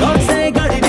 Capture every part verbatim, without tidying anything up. Don't say God.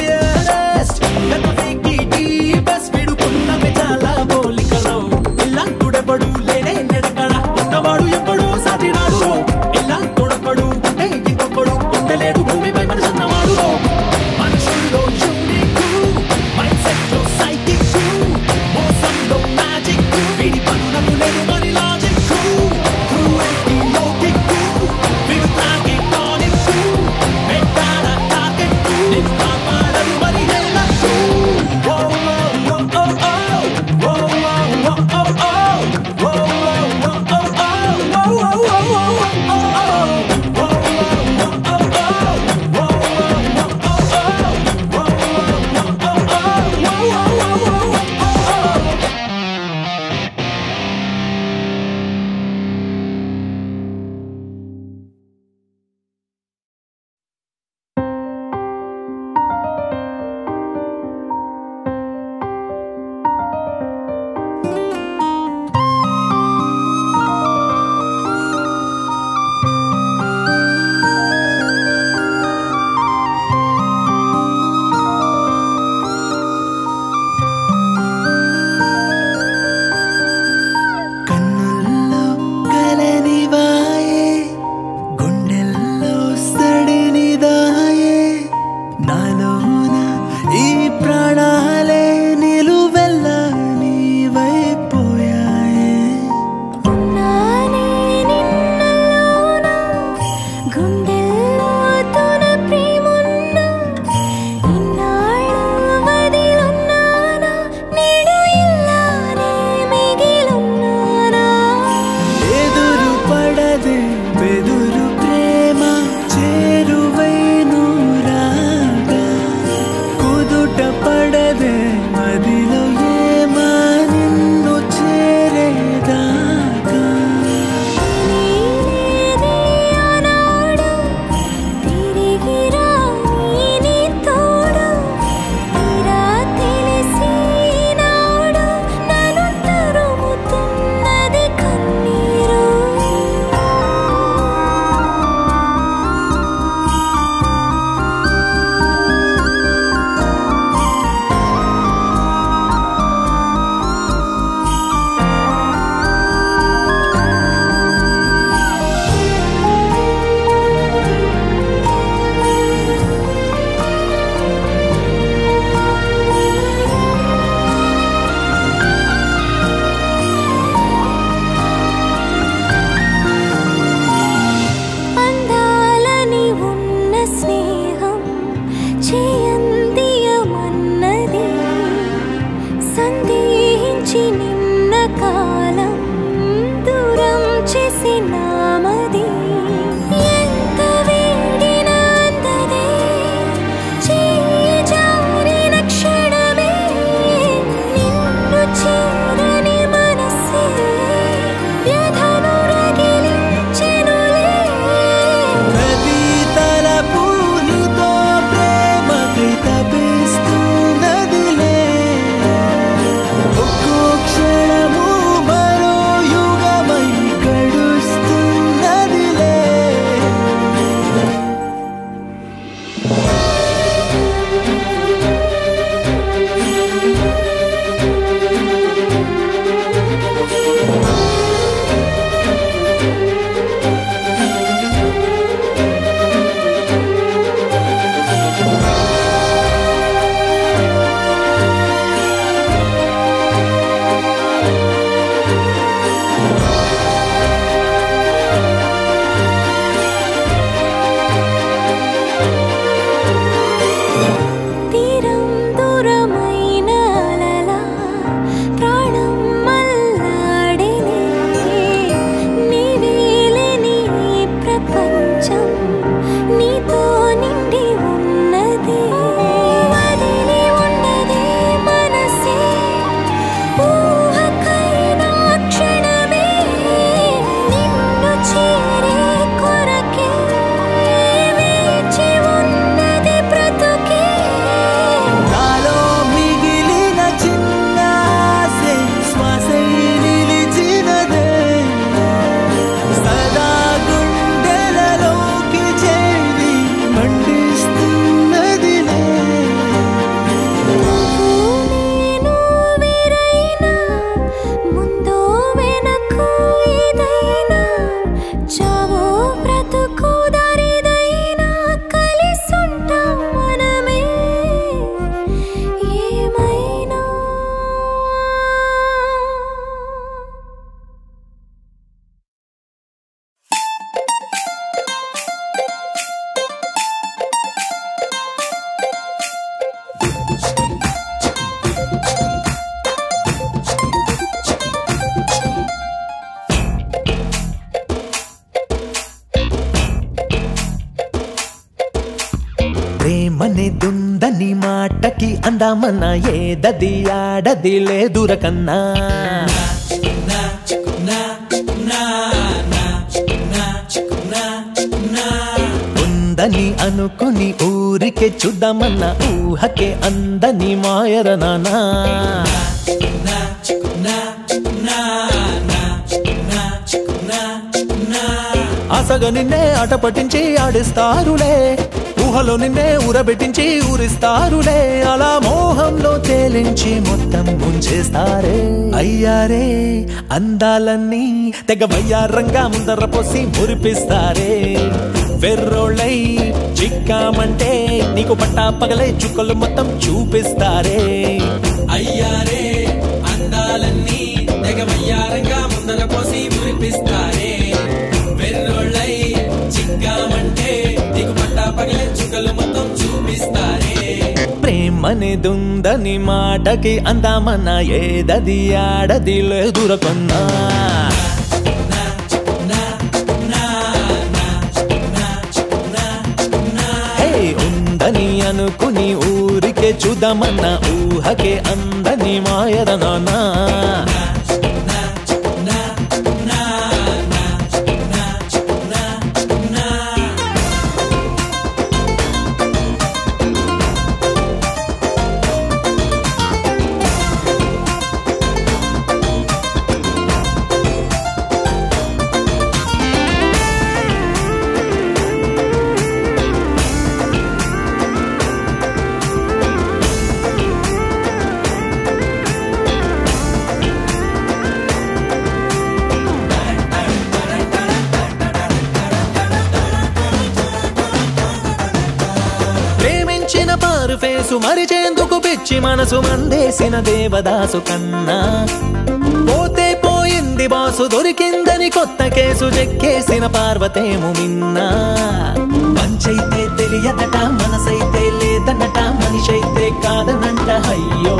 దుందని దుందని మాటకి అందమన్నా ఏదది ఆడది లేదుర కన్నా ఉందని అనుకుని ఊరికే చూద్దామన్నా ఊహకే అందని మాయర నానా ఆశగా నిన్నే ఆట పట్టించి ఆడిస్తారులే ఊహలో నిన్నే ఊరబెట్టించి ఊరిస్తారులే అలా మోహంలో తేలించి మొత్తం ముంచేస్తారే అయ్యారే అందాలన్నీ తెగ వయ్యారంగా ముందర పోసి మురిపిస్తారే వెర్రోళ్ళై చిక్కామంటే నీకు పట్టా పగలే చుక్కలు మొత్తం చూపిస్తారే అయ్యారే అందాలన్నీ తెగ వయ్యారంగా ముందర పోసి మురిపిస్తారే ప్రేమని దుందని మాటకి అందామన్నా ఏదది ఆడది లేదురకన్నా ఉందని అనుకుని ఊరికే చూద్దామన్నా ఊహకే అందని మాయరనానా మరిచేందుకు పిచ్చి మనసు మందేసిన దేవదాసు కన్నా పోతే పోయింది బాసు దొరికిందని కొత్త కేసు చెక్కేసిన పార్వతేము మిన్నా మంచైతే తెలియదట మనసైతే లేదనట మనిషైతే కాదనంట అయ్యో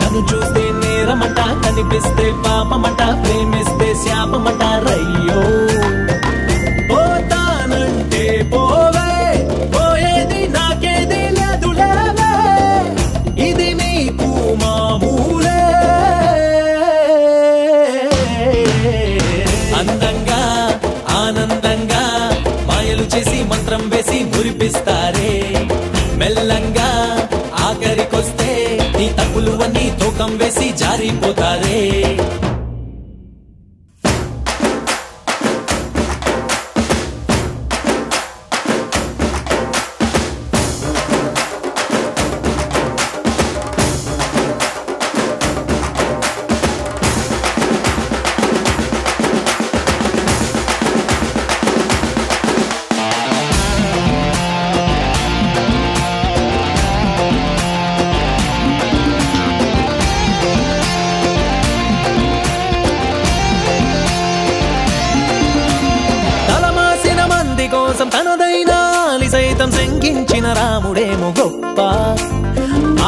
నన్ను చూస్తే నేరమట కనిపిస్తే పాపమట ప్రేమిస్తే శాపమట రయ్యో పోతానంటే పోవే పోయేది నాకేది మంత్రం వేసి మురిపిస్తారే మెల్లంగా ఆఖరికొస్తే నీ తప్పులు అన్నీ తూకం వేసి జారిపోతారే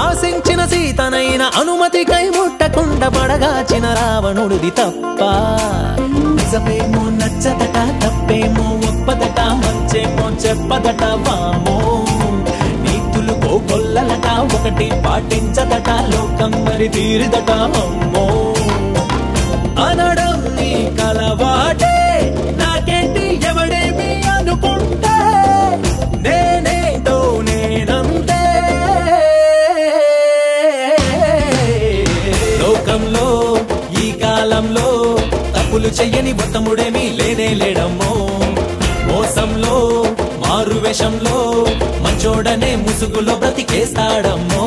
ఆశించిన సీతనైన అనుమతి కై ముట్టకుండా పడగాచిన రావణుడిది తప్ప నిజమేమో నచ్చదట తప్పేమో ఒప్పదట మంచేమో చెప్పదట వామో నీతులు కోకొల్లలట ఒకటి పాటించదట లోకం మరి తీరిదట అమ్మో అనడం నీ కలవాటే నాకేంటి ఎవడేమి అనుకుంటే నేనేదో నేనంటే లోకంలో ఈ కాలంలో తప్పులు చెయ్యని బొత్తముడేమీ లేనే లేడమ్మో మోసంలో మారువేషంలో మంచోడనే ముసుగులో బ్రతికేస్తాడమ్మో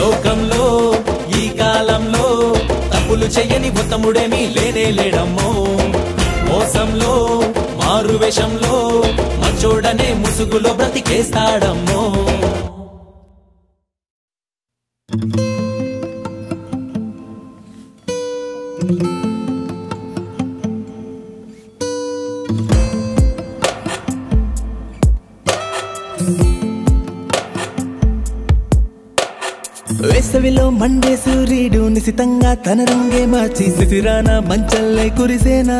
లోకంలో ఈ కాలంలో తప్పులు చెయ్యని బొత్తముడేమీ లేనే లేడమ్మో మోసంలో మారువేషంలో మంచోడనే ముసుగులో బ్రతికేస్తాడమ్మో వేసవిలో మండే సూర్యుడు నిశితంగా తన రంగే మార్చి శిశిరాన మంచల్లే కురిసేనా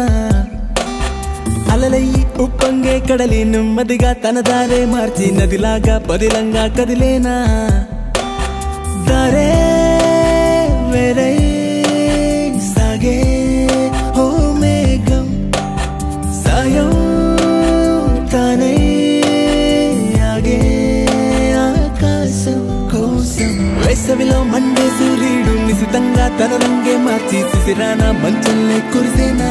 अललई उप्पंगे कड़ली निम्मदिगा तन दारे मार्ची नदिलागा बदिलंगा कदिलेना दारे वेरे सागे हो मेघम सायो ताने आगे आकाशम कोसम वेसविलो मंडे सूरीडु निसितंगा तन रंगे मार्ची सिसिराना मंचले कुर्सेना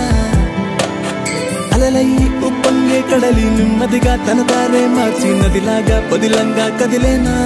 అలలై ఉప్పంగే కడలి నిమ్మదిగా తన దారే మార్చి నదిలాగా బదిలంగా కదిలేనా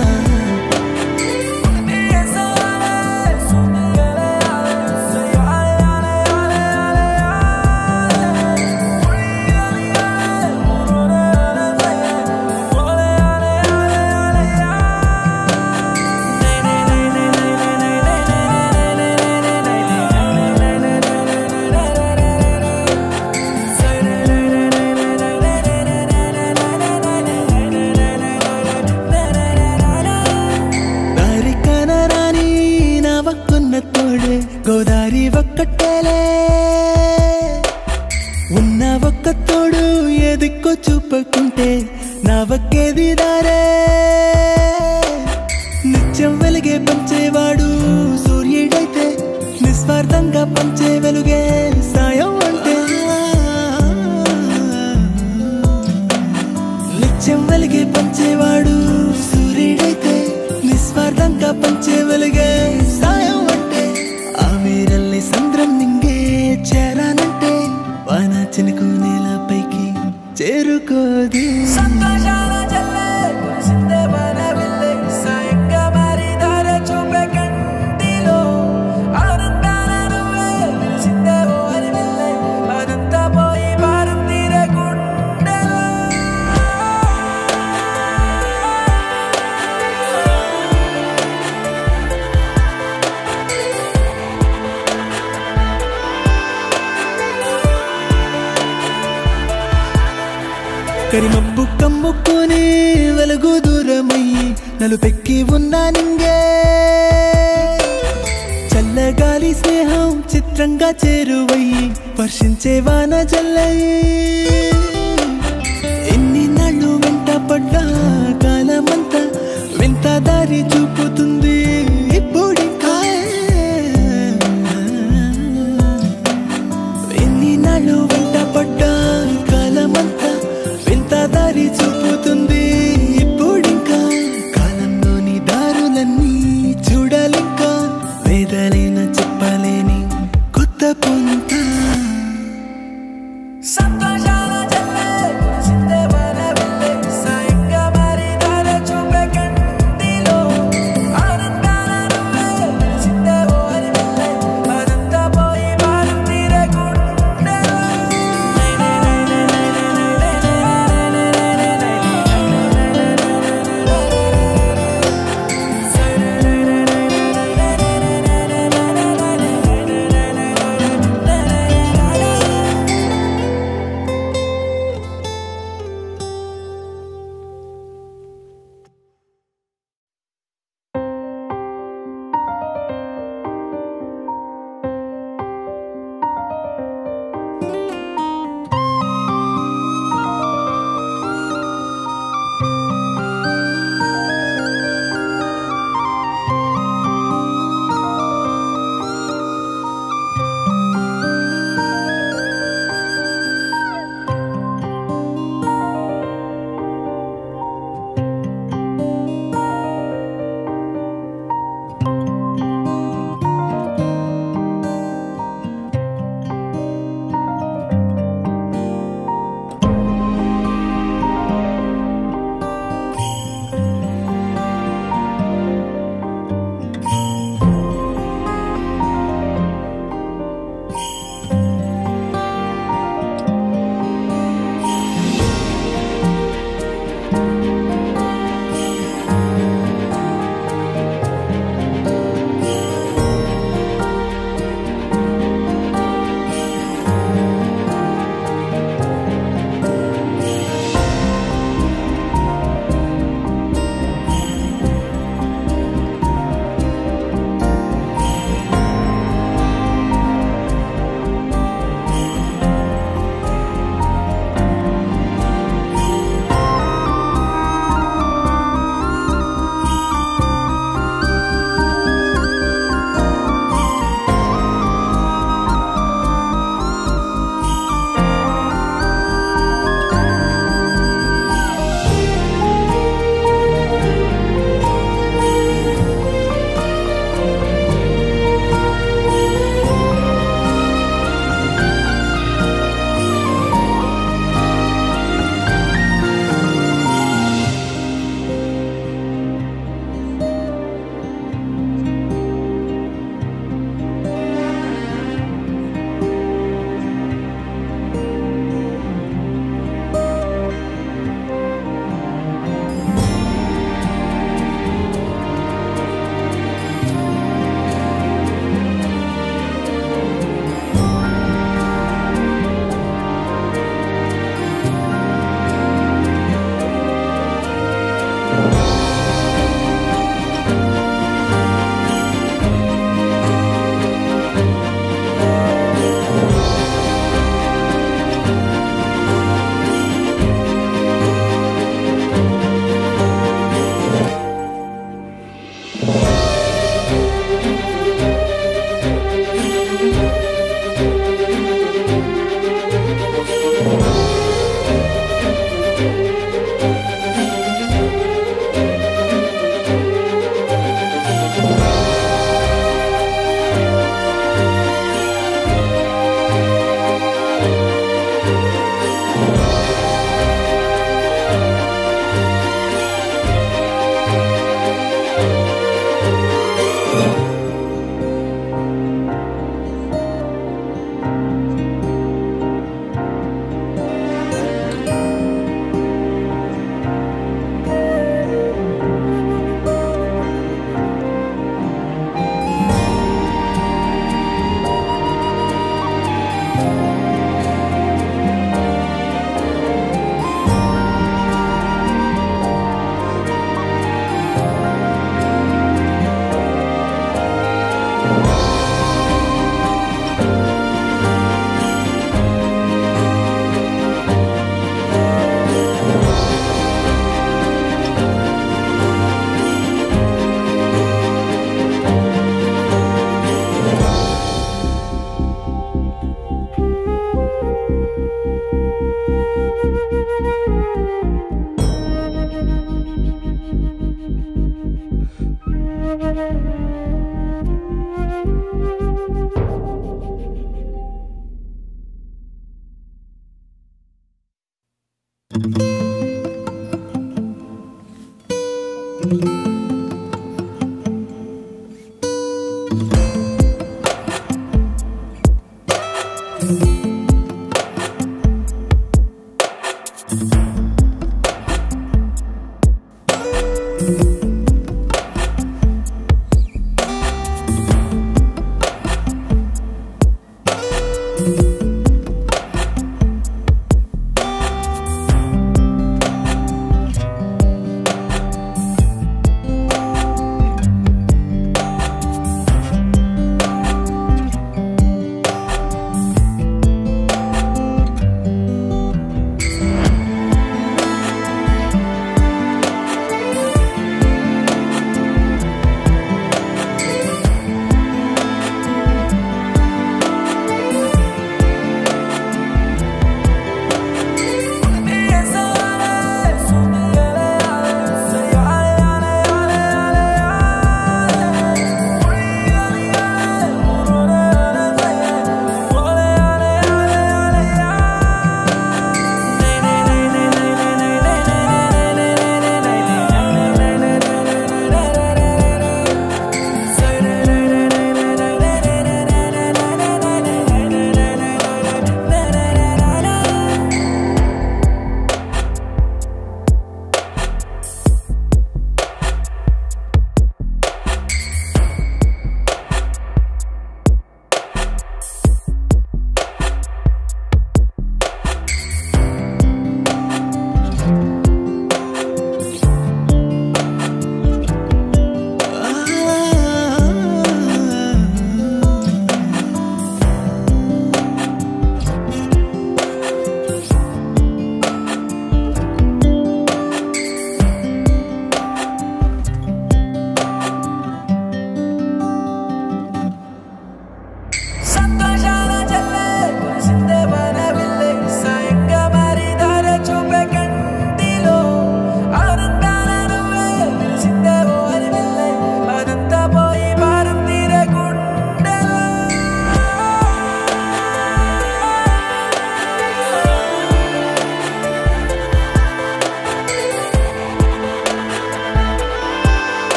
गोदारी वक्कट्टेले उन्ना वक्कत्तोडु ये दिक्को चूपकुंटे ना वक्के दिदारे नित्यं वेलुगे पंचेवाडु सूर्युडैते निस्वार्थंगा पंचे वेलुगे सायं अंटे नित्यं वेलुगे पंचेवाडु सूर्युडैते निस्वार्थंगा पंचे वेलुगे सायं చినుకు నేల పైకి చేరుకోది సంతోషాల జల్లే కురిసిందే వానవిల్లే సాయంగా మారి దార చూపే కంటిలో ఆనందాల నువ్వే తెలిసిందే వానవిల్లే అదంతా పోయి భారం తీరే గుండెలో కరిమబ్బు కమ్ముకునే వెలుగు దూరమయ్యి నలుపెక్కి ఉన్నా నింగే చల్లగాలి స్నేహం చిత్రంగా చేరువయ్యి వర్షించే వాన జల్లయ్యి ఎన్ని నాళ్ళు వెంట పడ్డా కాలమంతా వింత దారి చూపుతుంది ఇప్పుడింకా ఎన్ని నాళ్ళు వెంట పడ్డా కాలమంతా దారి చూపుతుంది ఇప్పుడింకా కాలంలోని దారులన్నీ చూడాలింకా వేదలైన చెప్పలేని కొత్త పొంత సాయంగా మారి దార చూపే కంటిలో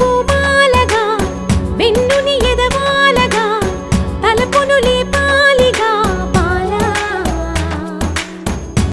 पूमालगा, वेन्नुनी यदवालगा, तलपुनु लेपा